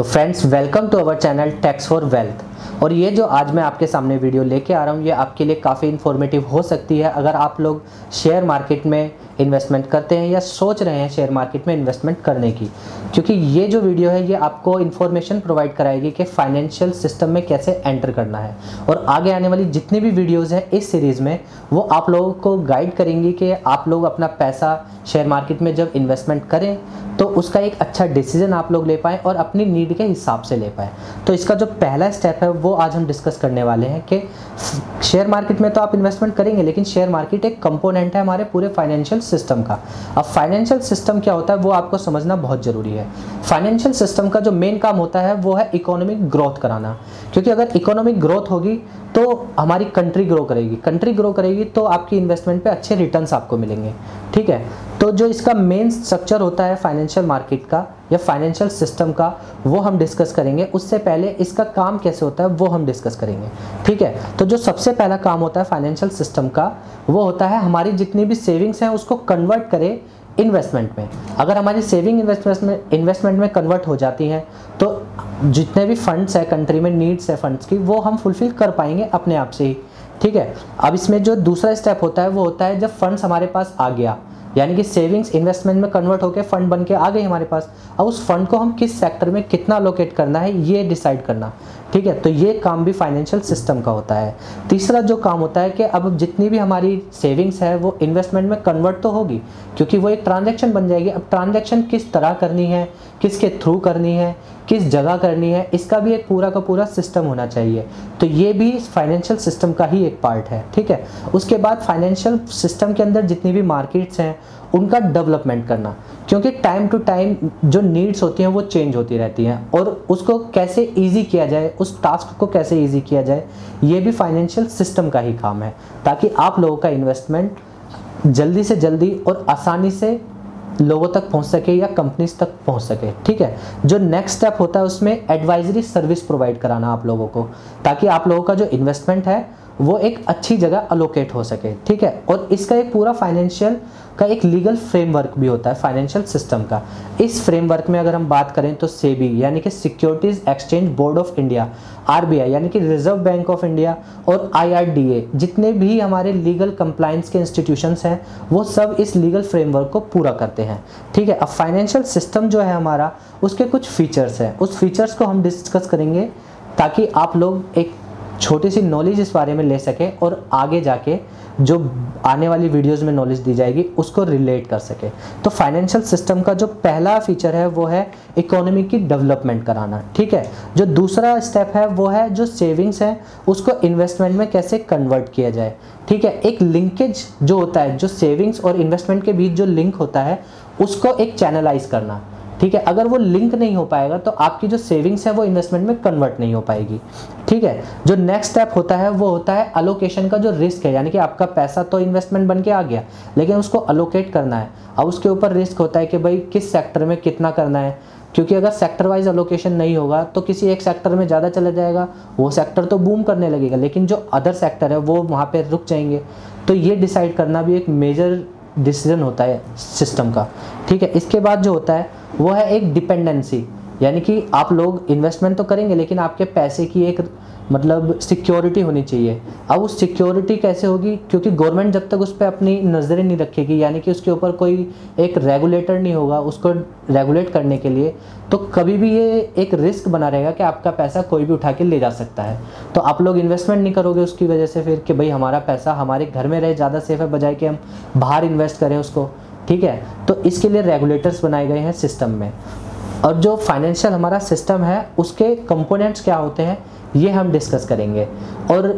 तो friends welcome to our channel tax for wealth. और ये जो आज मैं आपके सामने वीडियो लेके आ रहा हूँ ये आपके लिए काफ़ी इन्फॉर्मेटिव हो सकती है अगर आप लोग शेयर मार्केट में इन्वेस्टमेंट करते हैं या सोच रहे हैं शेयर मार्केट में इन्वेस्टमेंट करने की, क्योंकि ये जो वीडियो है ये आपको इन्फॉर्मेशन प्रोवाइड कराएगी कि फाइनेंशियल सिस्टम में कैसे एंटर करना है। और आगे आने वाली जितनी भी वीडियोज़ हैं इस सीरीज़ में वो आप लोगों को गाइड करेंगी कि आप लोग अपना पैसा शेयर मार्केट में जब इन्वेस्टमेंट करें तो उसका एक अच्छा डिसीजन आप लोग ले पाएँ और अपनी नीड के हिसाब से ले पाएँ। तो इसका जो पहला स्टेप है वो आज हम डिस्कस करने वाले हैं कि शेयर मार्केट में तो आप इन्वेस्टमेंट करेंगे, लेकिन शेयर मार्केट एक कंपोनेंट है हमारे पूरे फाइनेंशियल सिस्टम का। अब फाइनेंशियल सिस्टम क्या होता है वो आपको समझना बहुत ज़रूरी है। फाइनेंशियल सिस्टम का जो मेन काम होता है वो है इकोनॉमिक ग्रोथ कराना, क्योंकि अगर इकोनॉमिक ग्रोथ होगी तो हमारी कंट्री ग्रो करेगी, कंट्री ग्रो करेगी तो आपकी इन्वेस्टमेंट पे अच्छे रिटर्न्स आपको मिलेंगे। ठीक है, तो जो इसका मेन स्ट्रक्चर होता है फाइनेंशियल मार्केट का या फाइनेंशियल सिस्टम का वो हम डिस्कस करेंगे। उससे पहले इसका काम कैसे होता है वो हम डिस्कस करेंगे। ठीक है, तो जो सबसे पहला काम होता है फाइनेंशियल सिस्टम का वो होता है हमारी जितनी भी सेविंग्स हैं उसको कन्वर्ट करें इन्वेस्टमेंट में। अगर हमारी सेविंग इन्वेस्टमेंट में कन्वर्ट हो जाती हैं तो जितने भी फंड्स है कंट्री में, नीड्स है फंड्स की, वो हम फुलफिल कर पाएंगे अपने आप से ही। ठीक है, अब इसमें जो दूसरा स्टेप होता है वो होता है जब फंड्स हमारे पास आ गया, यानी कि सेविंग्स इन्वेस्टमेंट में कन्वर्ट होकर फंड बन के आ गए हमारे पास, अब उस फंड को हम किस सेक्टर में कितना अलोकेट करना है ये डिसाइड करना। ठीक है, तो ये काम भी फाइनेंशियल सिस्टम का होता है। तीसरा जो काम होता है कि अब जितनी भी हमारी सेविंग्स है वो इन्वेस्टमेंट में कन्वर्ट तो होगी क्योंकि वो एक ट्रांजैक्शन बन जाएगी। अब ट्रांजैक्शन किस तरह करनी है, किसके थ्रू करनी है, किस जगह करनी है, इसका भी एक पूरा का पूरा सिस्टम होना चाहिए। तो ये भी फाइनेंशियल सिस्टम का ही एक पार्ट है। ठीक है, उसके बाद फाइनेंशियल सिस्टम के अंदर जितनी भी मार्केट्स हैं उनका डेवलपमेंट करना, क्योंकि टाइम टू टाइम जो नीड्स होती हैं वो चेंज होती रहती हैं और उसको कैसे ईजी किया जाए, उस टास्क को कैसे ईजी किया जाए, ये भी फाइनेंशियल सिस्टम का ही काम है, ताकि आप लोगों का इन्वेस्टमेंट जल्दी से जल्दी और आसानी से लोगों तक पहुंच सके या कंपनीज तक पहुंच सके। ठीक है, जो नेक्स्ट स्टेप होता है उसमें एडवाइजरी सर्विस प्रोवाइड कराना आप लोगों को, ताकि आप लोगों का जो इन्वेस्टमेंट है वो एक अच्छी जगह अलोकेट हो सके। ठीक है, और इसका एक पूरा फाइनेंशियल का एक लीगल फ्रेमवर्क भी होता है फाइनेंशियल सिस्टम का। इस फ्रेमवर्क में अगर हम बात करें तो सेबी यानी कि securities exchange board of India, RBI यानी कि रिजर्व बैंक ऑफ इंडिया और आईआरडीए, जितने भी हमारे लीगल कंप्लाइंस के इंस्टीट्यूशंस हैं वो सब इस लीगल फ्रेमवर्क को पूरा करते हैं। ठीक है, अब फाइनेंशियल सिस्टम जो है हमारा उसके कुछ फीचर्स हैं, उस फीचर्स को हम डिस्कस करेंगे ताकि आप लोग एक छोटी सी नॉलेज इस बारे में ले सकें और आगे जाके जो आने वाली वीडियोस में नॉलेज दी जाएगी उसको रिलेट कर सके। तो फाइनेंशियल सिस्टम का जो पहला फीचर है वो है इकोनॉमी की डेवलपमेंट कराना। ठीक है, जो दूसरा स्टेप है वो है जो सेविंग्स है उसको इन्वेस्टमेंट में कैसे कन्वर्ट किया जाए। ठीक है, एक लिंकेज जो होता है, जो सेविंग्स और इन्वेस्टमेंट के बीच जो लिंक होता है उसको एक चैनलाइज करना। ठीक है, अगर वो लिंक नहीं हो पाएगा तो आपकी जो सेविंग्स है वो इन्वेस्टमेंट में कन्वर्ट नहीं हो पाएगी। ठीक है, जो नेक्स्ट स्टेप होता है वो होता है अलोकेशन का जो रिस्क है, यानी कि आपका पैसा तो इन्वेस्टमेंट बन के आ गया लेकिन उसको अलोकेट करना है। अब उसके ऊपर रिस्क होता है कि भाई किस सेक्टर में कितना करना है, क्योंकि अगर सेक्टर वाइज अलोकेशन नहीं होगा तो किसी एक सेक्टर में ज़्यादा चला जाएगा, वो सेक्टर तो बूम करने लगेगा लेकिन जो अदर सेक्टर है वो वहाँ पर रुक जाएंगे। तो ये डिसाइड करना भी एक मेजर डिसीजन होता है सिस्टम का। ठीक है, इसके बाद जो होता है वो है एक डिपेंडेंसी, यानी कि आप लोग इन्वेस्टमेंट तो करेंगे लेकिन आपके पैसे की एक मतलब सिक्योरिटी होनी चाहिए। अब उस सिक्योरिटी कैसे होगी, क्योंकि गवर्नमेंट जब तक उस पर अपनी नज़रें नहीं रखेगी, यानी कि उसके ऊपर कोई एक रेगुलेटर नहीं होगा उसको रेगुलेट करने के लिए, तो कभी भी ये एक रिस्क बना रहेगा कि आपका पैसा कोई भी उठा के ले जा सकता है। तो आप लोग इन्वेस्टमेंट नहीं करोगे उसकी वजह से फिर कि भाई हमारा पैसा हमारे घर में रहे ज़्यादा सेफ है बजाय कि हम बाहर इन्वेस्ट करें उसको। ठीक है, तो इसके लिए रेगुलेटर्स बनाए गए हैं सिस्टम में। और जो फाइनेंशियल हमारा सिस्टम है उसके कंपोनेंट्स क्या होते हैं ये हम डिस्कस करेंगे। और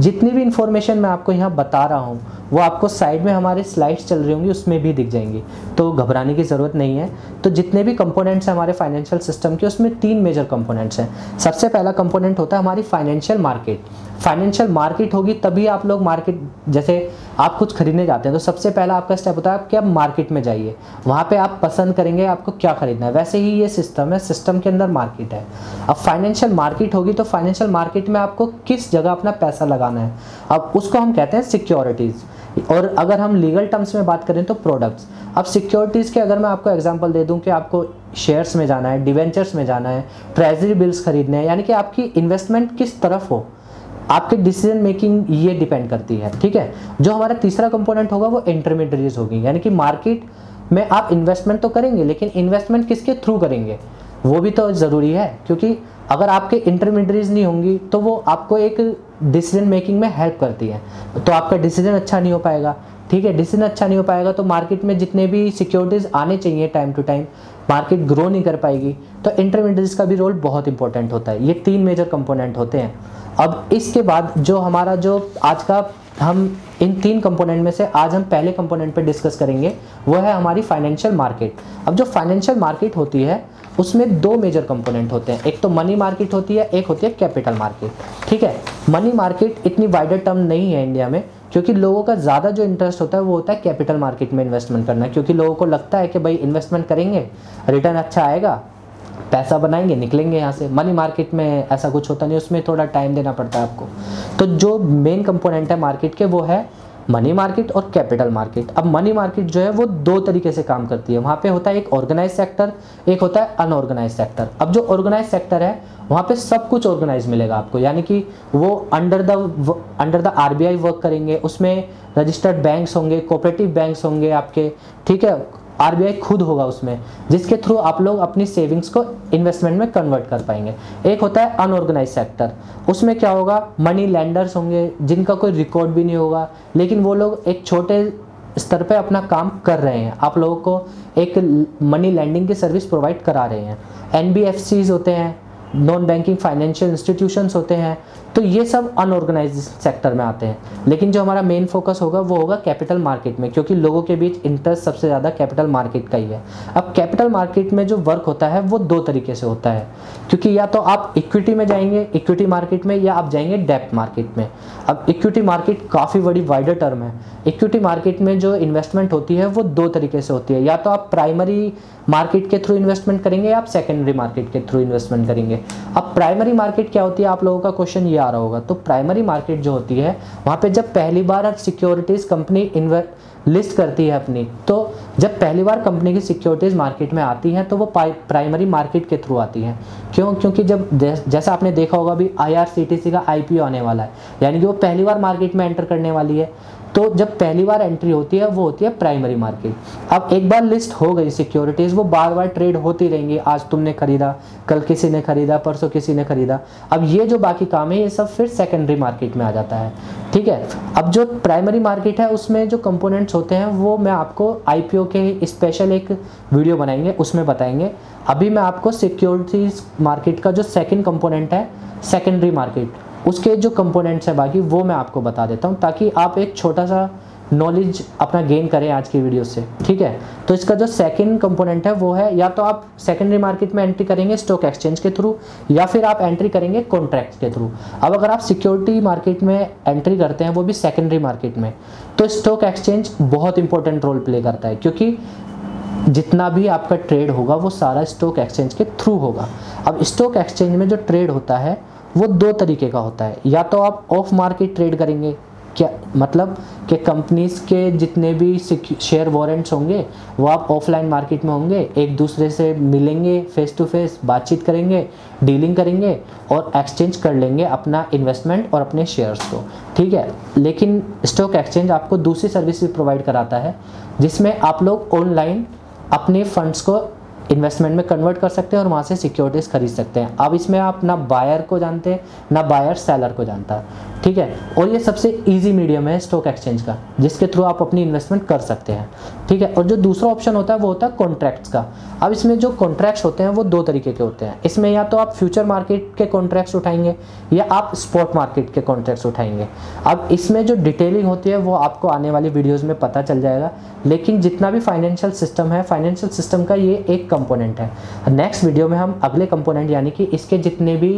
जितनी भी इन्फॉर्मेशन मैं आपको यहाँ बता रहा हूँ वो आपको साइड में हमारे स्लाइड्स चल रही होंगी उसमें भी दिख जाएंगी, तो घबराने की ज़रूरत नहीं है। तो जितने भी कंपोनेंट्स हैं हमारे फाइनेंशियल सिस्टम के उसमें तीन मेजर कंपोनेंट्स हैं। सबसे पहला कंपोनेंट होता है हमारी फाइनेंशियल मार्केट। फाइनेंशियल मार्केट होगी तभी आप लोग मार्केट, जैसे आप कुछ खरीदने जाते हैं तो सबसे पहला आपका स्टेप होता है कि आप मार्केट में जाइए, वहाँ पे आप पसंद करेंगे आपको क्या खरीदना है। वैसे ही ये सिस्टम है, सिस्टम के अंदर मार्केट है। अब फाइनेंशियल मार्केट होगी तो फाइनेंशियल मार्केट में आपको किस जगह अपना पैसा लगाना है, अब उसको हम कहते हैं सिक्योरिटीज़, और अगर हम लीगल टर्म्स में बात करें तो प्रोडक्ट्स। अब सिक्योरिटीज़ के अगर मैं आपको एग्जांपल दे दूं कि आपको शेयर्स में जाना है, डिवेंचर्स में जाना है, ट्रेजरी बिल्स खरीदने हैं, यानी कि आपकी इन्वेस्टमेंट किस तरफ हो, आपके डिसीजन मेकिंग ये डिपेंड करती है। ठीक है, जो हमारा तीसरा कंपोनेंट होगा वो इंटरमीडियरीज होगी, यानी कि मार्केट में आप इन्वेस्टमेंट तो करेंगे लेकिन इन्वेस्टमेंट किसके थ्रू करेंगे वो भी तो ज़रूरी है, क्योंकि अगर आपके इंटरमीडियरीज नहीं होंगी तो वो आपको एक डिसीजन मेकिंग में हेल्प करती है, तो आपका डिसीजन अच्छा नहीं हो पाएगा। ठीक है, डिसीजन अच्छा नहीं हो पाएगा तो मार्केट में जितने भी सिक्योरिटीज़ आने चाहिए time to time, market grow नहीं कर पाएगी। तो इंटरमीडियरीज का भी रोल बहुत इंपॉर्टेंट होता है। ये तीन मेजर कंपोनेंट होते हैं। अब इसके बाद जो हमारा जो आज का हम इन तीन कंपोनेंट में से आज हम पहले कंपोनेंट पे डिस्कस करेंगे वो है हमारी फाइनेंशियल मार्केट। अब जो फाइनेंशियल मार्केट होती है उसमें दो मेजर कंपोनेंट होते हैं, एक तो मनी मार्केट होती है, एक होती है कैपिटल मार्केट। ठीक है, मनी मार्केट इतनी वाइडर टर्म नहीं है इंडिया में, क्योंकि लोगों का ज़्यादा जो इंटरेस्ट होता है वो होता है कैपिटल मार्केट में इन्वेस्टमेंट करना, क्योंकि लोगों को लगता है कि भाई इन्वेस्टमेंट करेंगे रिटर्न अच्छा आएगा, पैसा बनाएंगे, निकलेंगे यहाँ से। मनी मार्केट में ऐसा कुछ होता नहीं, उसमें थोड़ा टाइम देना पड़ता है आपको। तो जो मेन कंपोनेंट है मार्केट के वो है मनी मार्केट और कैपिटल मार्केट। अब मनी मार्केट जो है वो दो तरीके से काम करती है, वहाँ पे होता है एक ऑर्गेनाइज सेक्टर, एक होता है अनऑर्गेनाइज सेक्टर। अब जो ऑर्गेनाइज सेक्टर है वहाँ पे सब कुछ ऑर्गेनाइज मिलेगा आपको, यानी कि वो अंडर द आरबीआई वर्क करेंगे, उसमें रजिस्टर्ड बैंक्स होंगे, कोऑपरेटिव बैंक्स होंगे आपके। ठीक है, आरबीआई खुद होगा उसमें, जिसके थ्रू आप लोग अपनी सेविंग्स को इन्वेस्टमेंट में कन्वर्ट कर पाएंगे। एक होता है अनऑर्गेनाइज सेक्टर, उसमें क्या होगा, मनी लैंडर्स होंगे जिनका कोई रिकॉर्ड भी नहीं होगा, लेकिन वो लोग एक छोटे स्तर पे अपना काम कर रहे हैं, आप लोगों को एक मनी लैंडिंग की सर्विस प्रोवाइड करा रहे हैं। एनबीएफसीज होते हैं, नॉन बैंकिंग फाइनेंशियल इंस्टीट्यूशंस होते हैं, तो ये सब अनऑर्गेनाइज सेक्टर में आते हैं। लेकिन जो हमारा मेन फोकस होगा वो होगा कैपिटल मार्केट में, क्योंकि लोगों के बीच इंटरेस्ट सबसे ज़्यादा कैपिटल मार्केट का ही है। अब कैपिटल मार्केट में जो वर्क होता है वो दो तरीके से होता है, क्योंकि या तो आप इक्विटी में जाएंगे, इक्विटी मार्केट में, या आप जाएंगे डेब्ट मार्केट में। अब इक्विटी मार्केट काफ़ी बड़ी वाइडर टर्म है। इक्विटी मार्केट में जो इन्वेस्टमेंट होती है वो दो तरीके से होती है, या तो आप प्राइमरी मार्केट के थ्रू इन्वेस्टमेंट करेंगे या आप सेकेंडरी मार्केट के थ्रू इन्वेस्टमेंट करेंगे। अब प्राइमरी मार्केट क्या होती है, आप लोगों का क्वेश्चन ये आ रहा होगा। तो प्राइमरी मार्केट जो होती है वहाँ पे जब पहली बार सिक्योरिटीज़ कंपनी लिस्ट करती है अपनी, तो जब पहली बार कंपनी की सिक्योरिटीज़ मार्केट में आती हैं तो वो प्राइमरी मार्केट के थ्रू आती हैं। क्यों? क्योंकि जब जैसा आपने देखा होगा अभी IRCTC का IPO आने वाला है, यानी कि वो पहली बार मार्केट में एंटर करने वाली है, तो जब पहली बार एंट्री होती है वो होती है प्राइमरी मार्केट। अब एक बार लिस्ट हो गई सिक्योरिटीज़, वो बार बार ट्रेड होती रहेंगी, आज तुमने खरीदा, कल किसी ने खरीदा, परसों किसी ने खरीदा। अब ये जो बाकी काम है ये सब फिर सेकेंडरी मार्केट में आ जाता है। ठीक है, अब जो प्राइमरी मार्केट है उसमें जो कंपोनेंट्स होते हैं वो मैं आपको IPO के स्पेशल एक वीडियो बनाएंगे उसमें बताएंगे। अभी मैं आपको सिक्योरिटीज़ मार्केट का जो सेकेंड कंपोनेंट है सेकेंडरी मार्केट, उसके जो कंपोनेंट्स हैं बाकी वो मैं आपको बता देता हूँ, ताकि आप एक छोटा सा नॉलेज अपना गेन करें आज की वीडियो से। ठीक है, तो इसका जो सेकंड कंपोनेंट है वो है, या तो आप सेकेंडरी मार्केट में एंट्री करेंगे स्टॉक एक्सचेंज के थ्रू, या फिर आप एंट्री करेंगे कॉन्ट्रैक्ट्स के थ्रू। अब अगर आप सिक्योरिटी मार्केट में एंट्री करते हैं वो भी सेकेंडरी मार्केट में, तो स्टॉक एक्सचेंज बहुत इंपॉर्टेंट रोल प्ले करता है, क्योंकि जितना भी आपका ट्रेड होगा वो सारा स्टॉक एक्सचेंज के थ्रू होगा। अब स्टॉक एक्सचेंज में जो ट्रेड होता है वो दो तरीके का होता है, या तो आप ऑफ मार्केट ट्रेड करेंगे, क्या मतलब कि कंपनीज के जितने भी शेयर वारंट्स होंगे वो आप ऑफलाइन मार्केट में होंगे, एक दूसरे से मिलेंगे, फेस टू फेस बातचीत करेंगे, डीलिंग करेंगे और एक्सचेंज कर लेंगे अपना इन्वेस्टमेंट और अपने शेयर्स को। ठीक है, लेकिन स्टॉक एक्सचेंज आपको दूसरी सर्विस भी प्रोवाइड कराता है, जिसमें आप लोग ऑनलाइन अपने फंड्स को इन्वेस्टमेंट में कन्वर्ट कर सकते हैं और वहाँ से सिक्योरिटीज़ खरीद सकते हैं। अब इसमें आप ना बायर को जानते हैं ना बायर सेलर को जानता। ठीक है, और ये सबसे इजी मीडियम है स्टॉक एक्सचेंज का, जिसके थ्रू आप अपनी इन्वेस्टमेंट कर सकते हैं। ठीक है, और जो दूसरा ऑप्शन होता है वो होता है कॉन्ट्रैक्ट्स का। अब इसमें जो कॉन्ट्रैक्ट्स होते हैं वो दो तरीके के होते हैं, इसमें या तो आप फ्यूचर मार्केट के कॉन्ट्रैक्ट्स उठाएंगे या आप स्पॉट मार्केट के कॉन्ट्रैक्ट्स उठाएंगे। अब इसमें जो डिटेलिंग होती है वो आपको आने वाली वीडियोज़ में पता चल जाएगा, लेकिन जितना भी फाइनेंशियल सिस्टम है, फाइनेंशियल सिस्टम का ये एक कंपोनेंट है। नेक्स्ट वीडियो में हम अगले कंपोनेंट यानी कि इसके जितने भी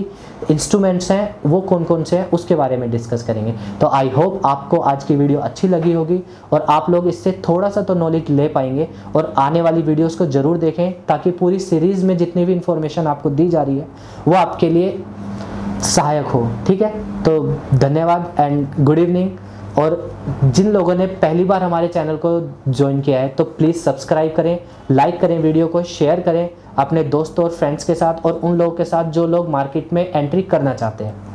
इंस्ट्रूमेंट्स हैं वो कौन कौन से हैं उसके बारे में डिस्कस करेंगे। तो आई होप आपको आज की वीडियो अच्छी लगी होगी और आप लोग इससे थोड़ा सा तो नॉलेज ले पाएंगे, और आने वाली वीडियोस को जरूर देखें ताकि पूरी सीरीज़ में जितनी भी इंफॉर्मेशन आपको दी जा रही है वो आपके लिए सहायक हो। ठीक है, तो धन्यवाद एंड गुड इवनिंग। और जिन लोगों ने पहली बार हमारे चैनल को ज्वाइन किया है तो प्लीज़ सब्सक्राइब करें, लाइक करें, वीडियो को शेयर करें अपने दोस्तों और फ्रेंड्स के साथ और उन लोगों के साथ जो लोग मार्केट में एंट्री करना चाहते हैं।